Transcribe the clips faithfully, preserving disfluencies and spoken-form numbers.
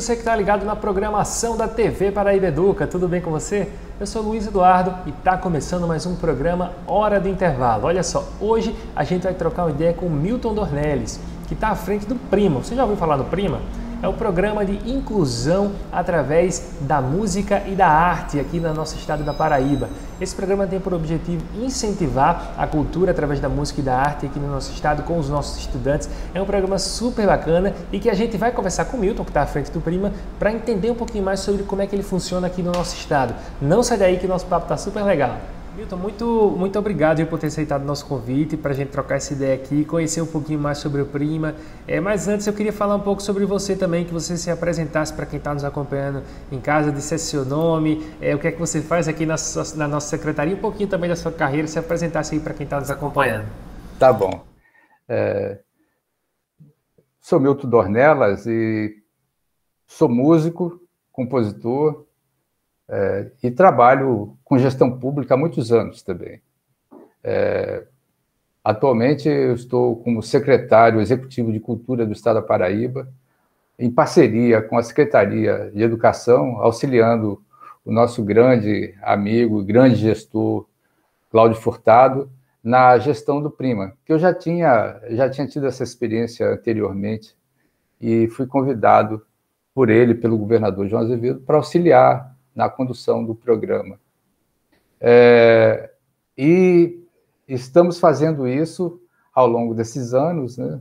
você que está ligado na programação da T V Paraíba Educa, tudo bem com você? Eu sou Luiz Eduardo e está começando mais um programa Hora do Intervalo. Olha só, hoje a gente vai trocar uma ideia com o Milton Dornelles, que está à frente do PRIMA. Você já ouviu falar do PRIMA? É o programa de inclusão através da música e da arte aqui no nosso estado da Paraíba. Esse programa tem por objetivo incentivar a cultura através da música e da arte aqui no nosso estado com os nossos estudantes. É um programa super bacana e que a gente vai conversar com o Milton, que está à frente do PRIMA, para entender um pouquinho mais sobre como é que ele funciona aqui no nosso estado. Não sai daí que o nosso papo está super legal. Milton, muito, muito obrigado por ter aceitado o nosso convite para a gente trocar essa ideia aqui, conhecer um pouquinho mais sobre o PRIMA. É, mas antes eu queria falar um pouco sobre você também, que você se apresentasse para quem está nos acompanhando em casa, dissesse seu nome, é, o que é que você faz aqui na, sua, na nossa secretaria, um pouquinho também da sua carreira, se apresentasse aí para quem está nos acompanhando. Tá bom. É... Sou Milton Dornelles e sou músico, compositor, É, e trabalho com gestão pública há muitos anos também. É, atualmente, eu estou como secretário executivo de Cultura do Estado da Paraíba, em parceria com a Secretaria de Educação, auxiliando o nosso grande amigo, grande gestor, Cláudio Furtado, na gestão do PRIMA, que eu já tinha, já tinha tido essa experiência anteriormente e fui convidado por ele, pelo governador João Azevedo, para auxiliar na condução do programa. É, e estamos fazendo isso ao longo desses anos, né?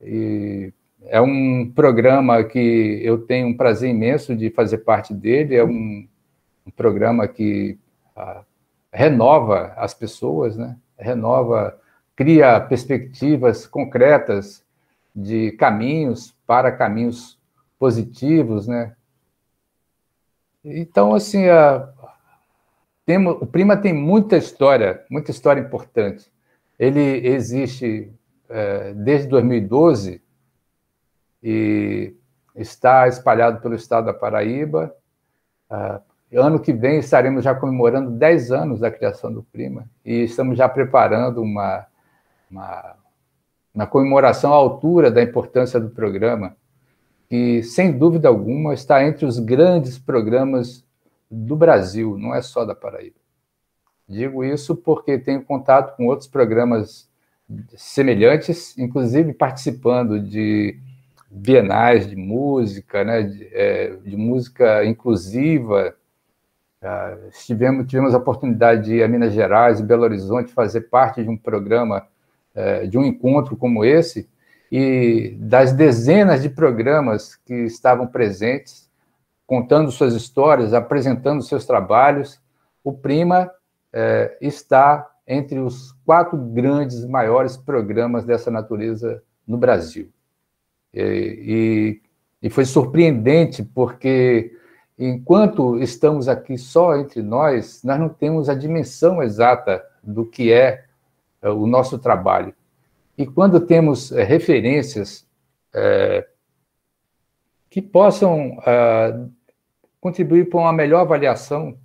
E é um programa que eu tenho um prazer imenso de fazer parte dele, é um, um programa que a, renova as pessoas, né? Renova, cria perspectivas concretas de caminhos para caminhos positivos, né? Então, assim, a, tem, o PRIMA tem muita história, muita história importante. Ele existe é, desde dois mil e doze e está espalhado pelo estado da Paraíba. Ah, ano que vem estaremos já comemorando dez anos da criação do PRIMA e estamos já preparando uma, uma, uma comemoração à altura da importância do programa, que, sem dúvida alguma, está entre os grandes programas do Brasil, não é só da Paraíba. Digo isso porque tenho contato com outros programas semelhantes, inclusive participando de bienais de música, né, de, é, de música inclusiva. Ah, tivemos, tivemos a oportunidade de ir a Minas Gerais e Belo Horizonte fazer parte de um programa, é, de um encontro como esse, e das dezenas de programas que estavam presentes, contando suas histórias, apresentando seus trabalhos, o PRIMA eh, está entre os quatro grandes, maiores programas dessa natureza no Brasil. E, e, e foi surpreendente, porque enquanto estamos aqui só entre nós, nós não temos a dimensão exata do que é o nosso trabalho. E quando temos é, referências é, que possam é, contribuir para uma melhor avaliação,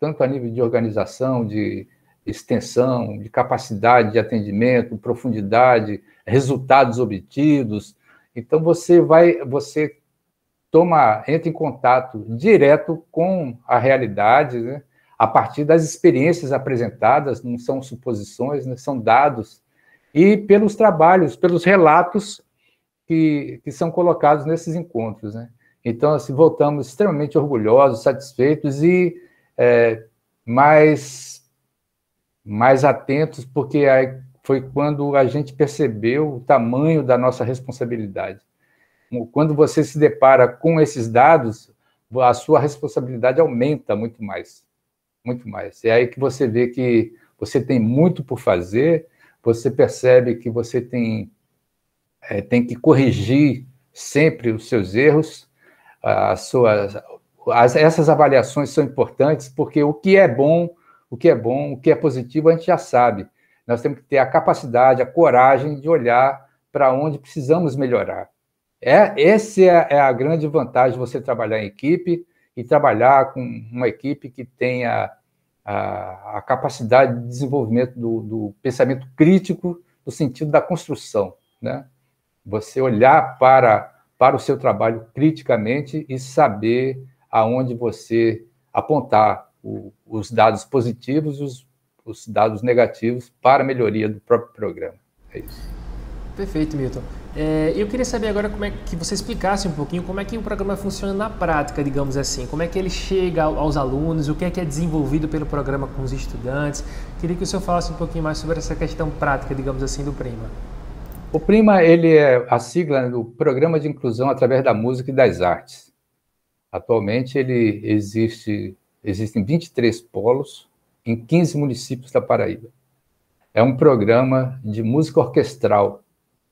tanto a nível de organização, de extensão, de capacidade de atendimento, profundidade, resultados obtidos, então você vai, você toma, entra em contato direto com a realidade, né, a partir das experiências apresentadas, não são suposições, né, são dados, e pelos trabalhos, pelos relatos que, que são colocados nesses encontros, né? Então, assim, voltamos extremamente orgulhosos, satisfeitos e é, mais, mais atentos, porque aí foi quando a gente percebeu o tamanho da nossa responsabilidade. Quando você se depara com esses dados, a sua responsabilidade aumenta muito mais, muito mais. É aí que você vê que você tem muito por fazer, você percebe que você tem, é, tem que corrigir sempre os seus erros, as suas, as, essas avaliações são importantes, porque o que é bom, o que é bom, o que é positivo, a gente já sabe. Nós temos que ter a capacidade, a coragem de olhar para onde precisamos melhorar. É, essa é a grande vantagem de você trabalhar em equipe e trabalhar com uma equipe que tenha A, a capacidade de desenvolvimento do, do pensamento crítico no sentido da construção, né? Você olhar para, para o seu trabalho criticamente e saber aonde você apontar o, os dados positivos e os, os dados negativos para a melhoria do próprio programa. É isso. Perfeito, Milton. É, eu queria saber agora como é que você explicasse um pouquinho como é que o programa funciona na prática, digamos assim. Como é que ele chega aos alunos, o que é que é desenvolvido pelo programa com os estudantes. Queria que o senhor falasse um pouquinho mais sobre essa questão prática, digamos assim, do PRIMA. O PRIMA, ele é a sigla do Programa de Inclusão através da Música e das Artes. Atualmente, ele existe, existem vinte e três polos em quinze municípios da Paraíba. É um programa de música orquestral.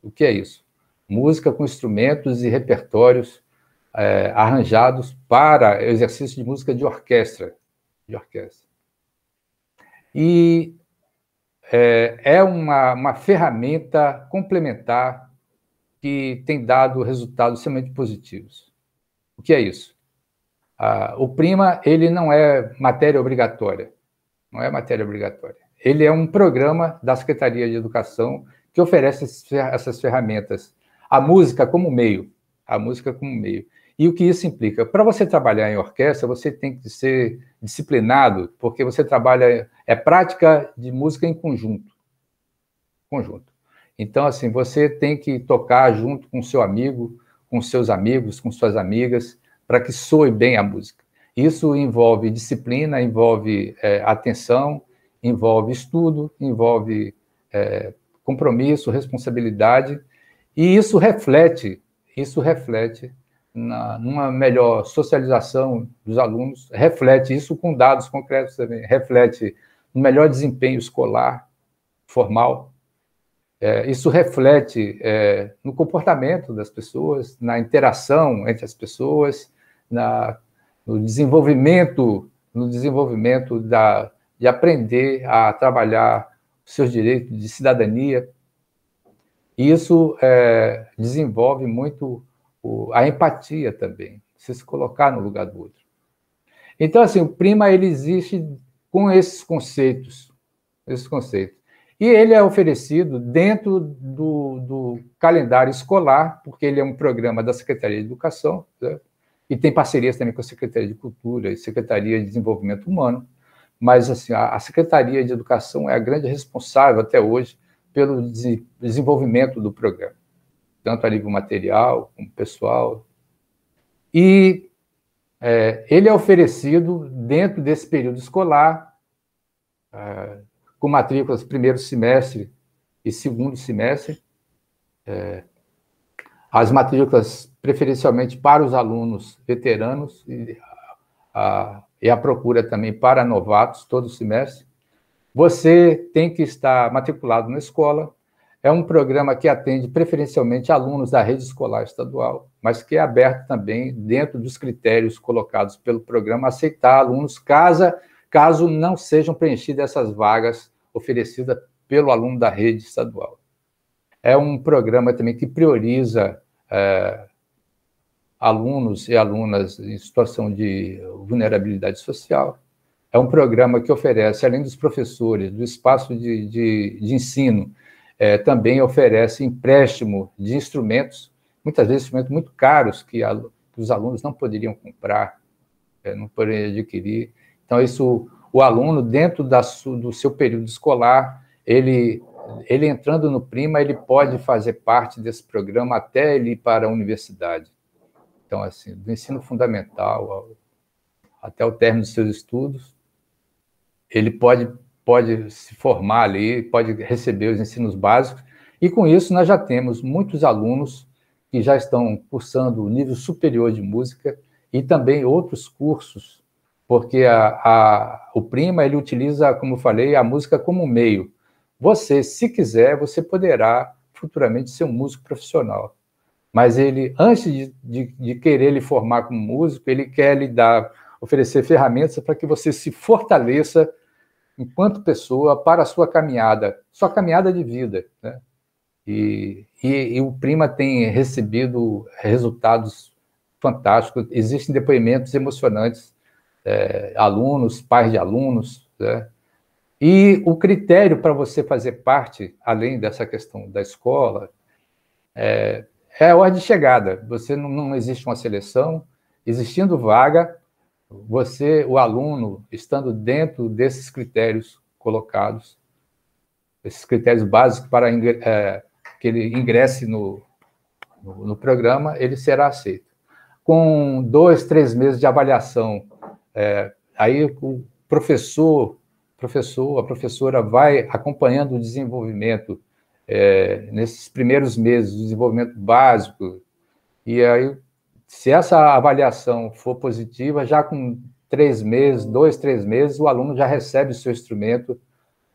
O que é isso? Música com instrumentos e repertórios é, arranjados para exercício de música de orquestra. De orquestra. E é uma, uma ferramenta complementar que tem dado resultados extremamente positivos. O que é isso? Ah, o PRIMA, ele não é matéria obrigatória. Não é matéria obrigatória. Ele é um programa da Secretaria de Educação que oferece essas ferramentas. A música como meio. A música como meio. E o que isso implica? Para você trabalhar em orquestra, você tem que ser disciplinado, porque você trabalha... É prática de música em conjunto. Conjunto. Então, assim, você tem que tocar junto com seu amigo, com seus amigos, com suas amigas, para que soe bem a música. Isso envolve disciplina, envolve é, atenção, envolve estudo, envolve é, compromisso, responsabilidade, e isso reflete, isso reflete... Na, numa melhor socialização dos alunos, reflete isso com dados concretos também, reflete um melhor desempenho escolar, formal, é, isso reflete é, no comportamento das pessoas, na interação entre as pessoas, na, no desenvolvimento, no desenvolvimento da, de aprender a trabalhar os seus direitos de cidadania, e isso é, desenvolve muito a empatia também, você se colocar no lugar do outro. Então, assim, o PRIMA, ele existe com esses conceitos, esses conceitos. E ele é oferecido dentro do, do calendário escolar, porque ele é um programa da Secretaria de Educação, né? E tem parcerias também com a Secretaria de Cultura e Secretaria de Desenvolvimento Humano, mas, assim, a Secretaria de Educação é a grande responsável, até hoje, pelo des- desenvolvimento do programa. Tanto a nível material, como pessoal. E é, ele é oferecido dentro desse período escolar, é, com matrículas primeiro semestre e segundo semestre. É, as matrículas preferencialmente para os alunos veteranos e a, e a procura também para novatos todo semestre. Você tem que estar matriculado na escola. É um programa que atende preferencialmente alunos da rede escolar estadual, mas que é aberto também dentro dos critérios colocados pelo programa, aceitar alunos caso, caso não sejam preenchidas essas vagas oferecidas pelo aluno da rede estadual. É um programa também que prioriza é, alunos e alunas em situação de vulnerabilidade social. É um programa que oferece, além dos professores, do espaço de, de, de ensino, É, também oferece empréstimo de instrumentos, muitas vezes instrumentos muito caros que, a, que os alunos não poderiam comprar, é, não poderiam adquirir. Então, isso, o aluno, dentro da su, do seu período escolar, ele, ele entrando no PRIMA, ele pode fazer parte desse programa até ele ir para a universidade. Então, assim, do ensino fundamental ao, até o término dos seus estudos, ele pode... pode se formar ali, pode receber os ensinos básicos, e com isso nós já temos muitos alunos que já estão cursando o nível superior de música e também outros cursos, porque a, a, o PRIMA, ele utiliza, como eu falei, a música como meio. Você, se quiser, você poderá futuramente ser um músico profissional, mas ele, antes de, de, de querer lhe formar como músico, ele quer lhe dar, oferecer ferramentas para que você se fortaleça enquanto pessoa, para a sua caminhada, sua caminhada de vida, né? E, e, e o PRIMA tem recebido resultados fantásticos, existem depoimentos emocionantes, é, alunos, pais de alunos, né? E o critério para você fazer parte, além dessa questão da escola, é, é a ordem de chegada. Você não, não existe uma seleção. Existindo vaga, você, o aluno, estando dentro desses critérios colocados, esses critérios básicos para é, que ele ingresse no, no, no programa, ele será aceito. Com dois, três meses de avaliação, é, aí o professor, professor, a professora vai acompanhando o desenvolvimento é, nesses primeiros meses, o desenvolvimento básico, e aí, se essa avaliação for positiva, já com três meses, dois, três meses, o aluno já recebe o seu instrumento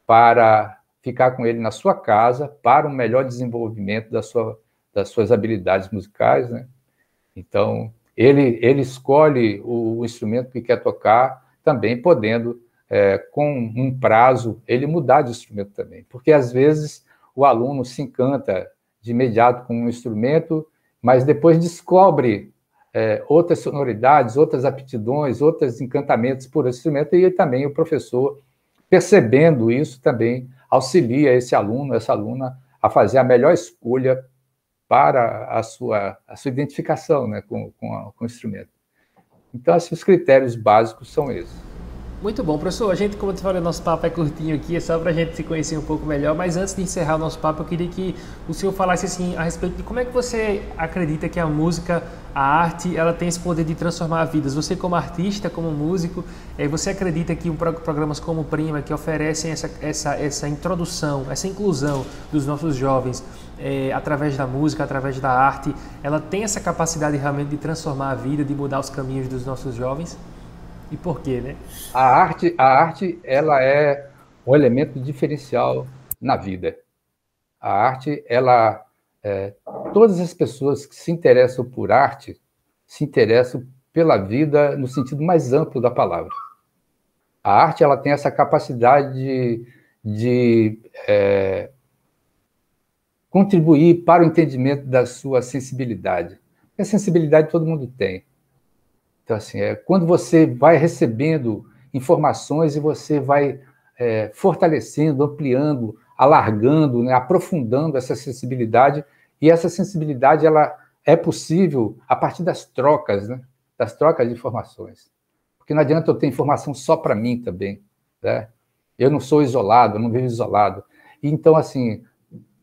para ficar com ele na sua casa, para um melhor desenvolvimento da sua, das suas habilidades musicais, né? Então, ele, ele escolhe o instrumento que quer tocar, também podendo, é, com um prazo, ele mudar de instrumento também. Porque, às vezes, o aluno se encanta de imediato com um instrumento, mas depois descobre É, outras sonoridades, outras aptidões, outros encantamentos por esse instrumento, e também o professor, percebendo isso, também auxilia esse aluno, essa aluna, a fazer a melhor escolha para a sua, a sua identificação, né, com, com, a, com o instrumento. Então, assim, os critérios básicos são esses. Muito bom, professor. A gente, como eu te falei, nosso papo é curtinho aqui, é só para a gente se conhecer um pouco melhor, mas antes de encerrar o nosso papo, eu queria que o senhor falasse assim, a respeito de como é que você acredita que a música, a arte, ela tem esse poder de transformar vidas. Você como artista, como músico, você acredita que programas como Prima, que oferecem essa, essa, essa introdução, essa inclusão dos nossos jovens é, através da música, através da arte, ela tem essa capacidade realmente de transformar a vida, de mudar os caminhos dos nossos jovens? E por quê, né? A arte, a arte ela é um elemento diferencial na vida. A arte, ela... É, todas as pessoas que se interessam por arte se interessam pela vida no sentido mais amplo da palavra. A arte ela tem essa capacidade de, de é, contribuir para o entendimento da sua sensibilidade. E a sensibilidade todo mundo tem. Então, assim, é, quando você vai recebendo informações e você vai é, fortalecendo, ampliando, alargando, né, aprofundando essa sensibilidade. E essa sensibilidade ela é possível a partir das trocas, né? Das trocas de informações. Porque não adianta eu ter informação só para mim também, né? Eu não sou isolado, eu não vivo isolado. Então, assim,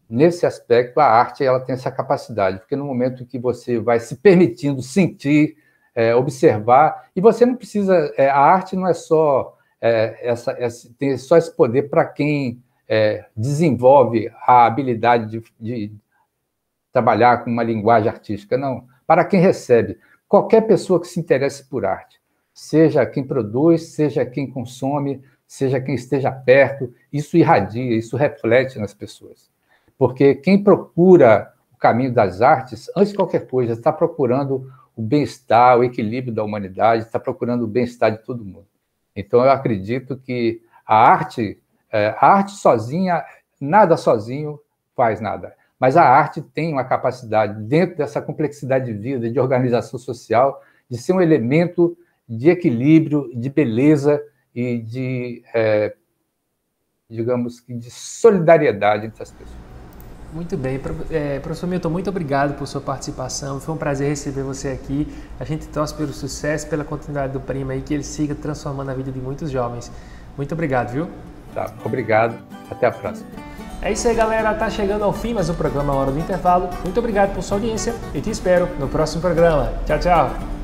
nesse aspecto, a arte ela tem essa capacidade, porque no momento que você vai se permitindo sentir, é, observar, e você não precisa... É, a arte não é só... É, essa, essa, tem só esse poder para quem é, desenvolve a habilidade de... de trabalhar com uma linguagem artística, não. Para quem recebe, qualquer pessoa que se interesse por arte, seja quem produz, seja quem consome, seja quem esteja perto, isso irradia, isso reflete nas pessoas. Porque quem procura o caminho das artes, antes de qualquer coisa, está procurando o bem-estar, o equilíbrio da humanidade, está procurando o bem-estar de todo mundo. Então, eu acredito que a arte, a arte sozinha, nada sozinho faz nada. Mas a arte tem uma capacidade, dentro dessa complexidade de vida, de organização social, de ser um elemento de equilíbrio, de beleza e de, é, digamos que, de solidariedade entre as pessoas. Muito bem. É, professor Milton, muito obrigado por sua participação. Foi um prazer receber você aqui. A gente torce pelo sucesso, pela continuidade do Prima e que ele siga transformando a vida de muitos jovens. Muito obrigado, viu? Tá, obrigado. Até a próxima. É isso aí, galera. Tá chegando ao fim mais um programa Hora do Intervalo. Muito obrigado por sua audiência e te espero no próximo programa. Tchau, tchau.